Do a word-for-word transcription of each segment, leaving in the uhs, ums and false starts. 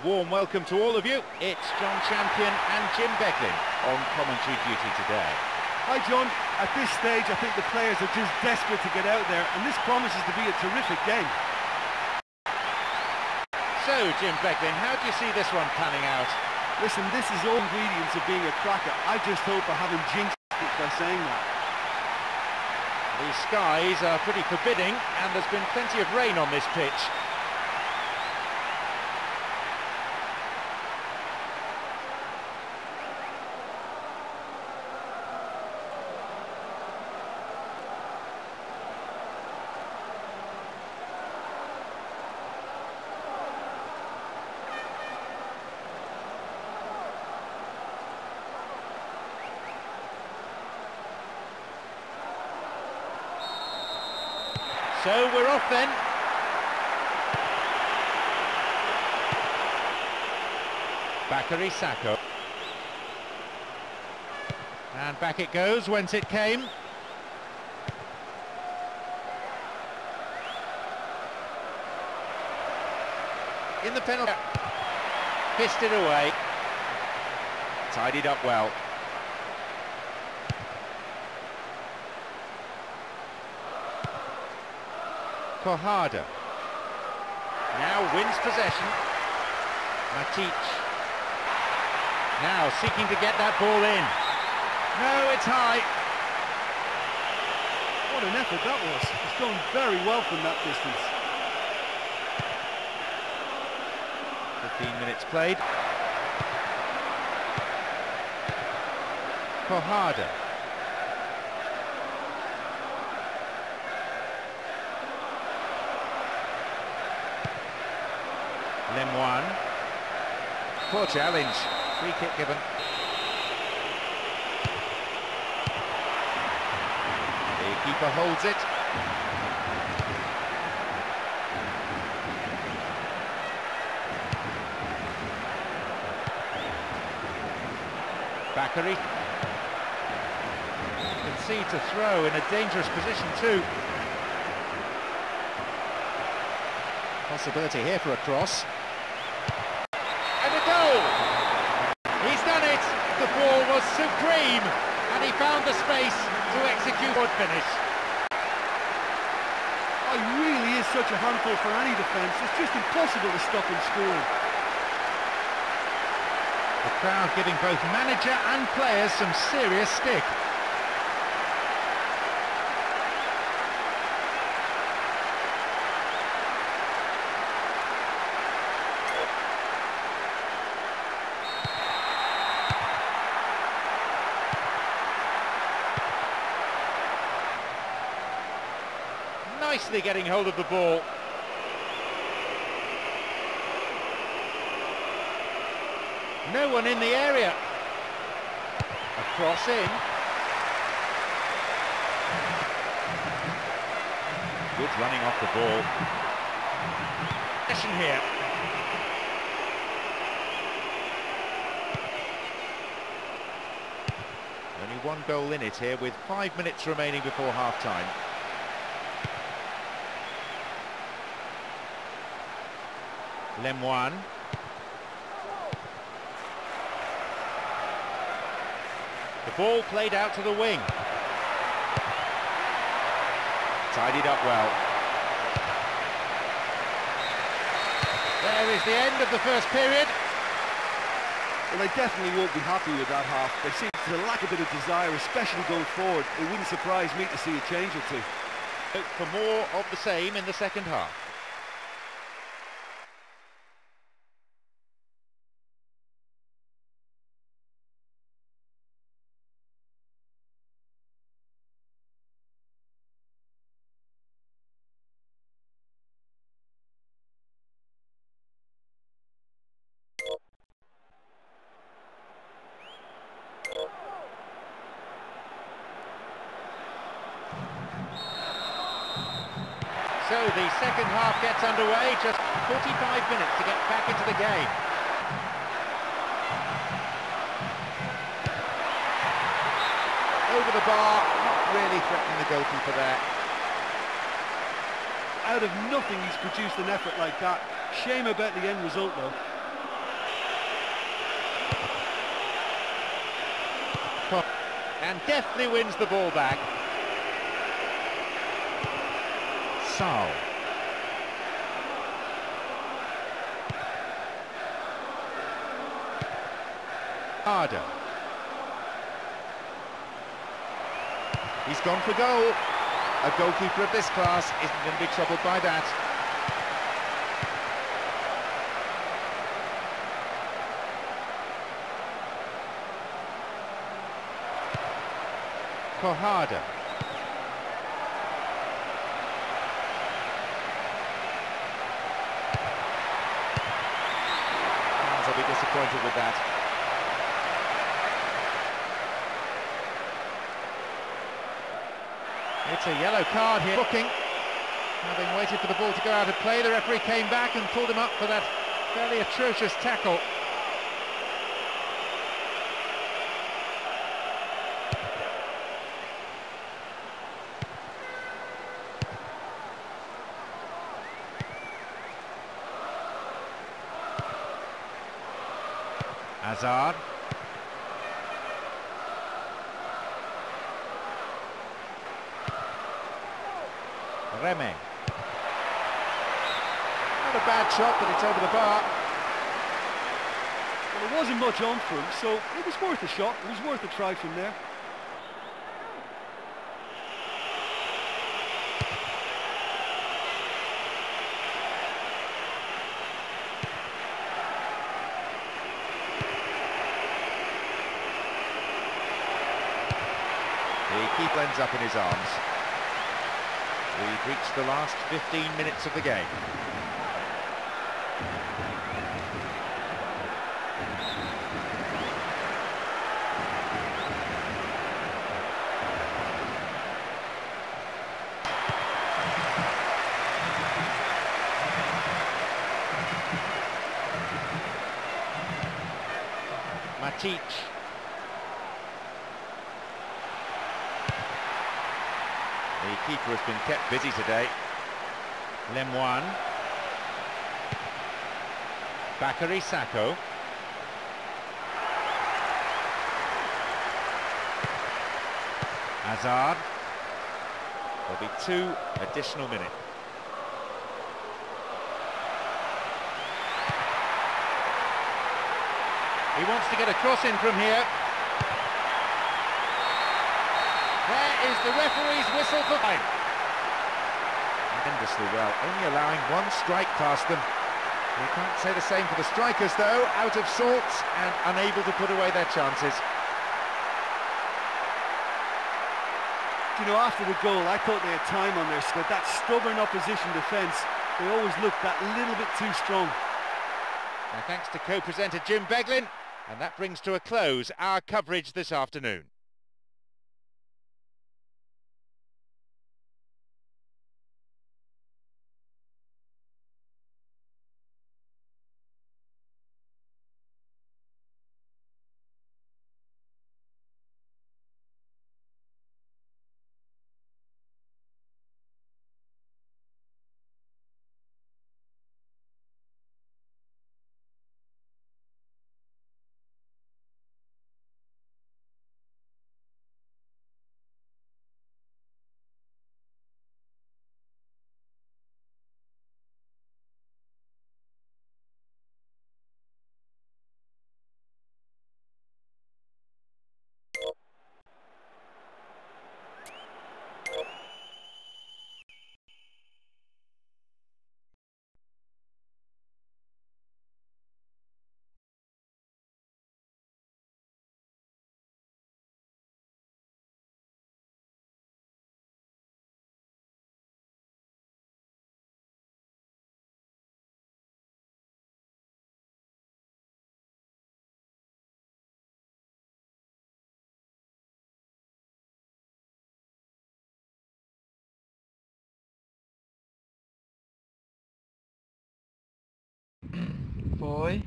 A warm welcome to all of you. It's John Champion and Jim Beglin on commentary duty today. Hi John, at this stage I think the players are just desperate to get out there, and this promises to be a terrific game. So Jim Beglin, how do you see this one panning out? Listen, this is all ingredients of being a cracker. I just hope I haven't jinxed it by saying that. The skies are pretty forbidding and there's been plenty of rain on this pitch. So we're off then. Bakary Sako. And back it goes whence it came. In the penalty. Pissed it away. Tidied up well. Kohada now wins possession. Matic now seeking to get that ball in. No, it's high. What an effort that was. It's gone very well from that distance. fifteen minutes played. Kohada. Lemoine. Poor challenge. Free kick given. The keeper holds it. Bakary. You can see to throw in a dangerous position too. Possibility here for a cross. And a goal! He's done it! The ball was supreme, and he found the space to execute a good finish. It really is such a handful for any defence, it's just impossible to stop him scoring. The crowd giving both manager and players some serious stick. Nicely getting hold of the ball. No one in the area. A cross in. Good running off the ball. Possession here. Only one goal in it here with five minutes remaining before half-time. Lemoine. The ball played out to the wing. Tidied up well. There is the end of the first period. Well, they definitely won't be happy with that half. They seem to lack a bit of desire, especially going forward. It wouldn't surprise me to see a change or two. Hope for more of the same in the second half. So the second half gets underway, just forty-five minutes to get back into the game. Over the bar, not really threatening the goalkeeper there. Out of nothing he's produced an effort like that. Shame about the end result though. cross and deftly wins the ball back. Sao. Kohada. He's gone for goal. A goalkeeper of this class isn't going to be troubled by that. Kohada. Fans will be disappointed with that. It's a yellow card here. Looking, having waited for the ball to go out of play, the referee came back and pulled him up for that fairly atrocious tackle. Hazard. Remy. Not a bad shot, but it's over the bar. Well, there wasn't much on for him, so it was worth a shot. It was worth a try from there. The keeper ends up in his arms. We've reached the last fifteen minutes of the game. Matic. The keeper has been kept busy today. Lemoine. Bakary Sako. Hazard. There'll be two additional minutes. He wants to get a cross in from here. There is the referee's whistle for time. Tremendously well, only allowing one strike past them. We can't say the same for the strikers though, out of sorts and unable to put away their chances. You know, after the goal, I thought they had time on their side, but that stubborn opposition defence, they always looked that little bit too strong. Now, thanks to co-presenter Jim Beglin, and that brings to a close our coverage this afternoon. Foi.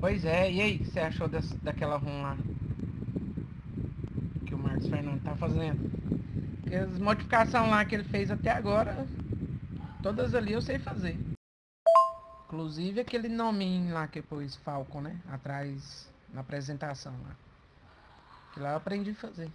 Pois é, e aí, o que você achou dessa, daquela run lá? Que o Marcos Fernando tá fazendo. Porque as modificações lá que ele fez até agora, todas ali eu sei fazer. Inclusive aquele nominho lá que pôs Falcon, né? Atrás, na apresentação lá. Lá eu aprendi a fazer.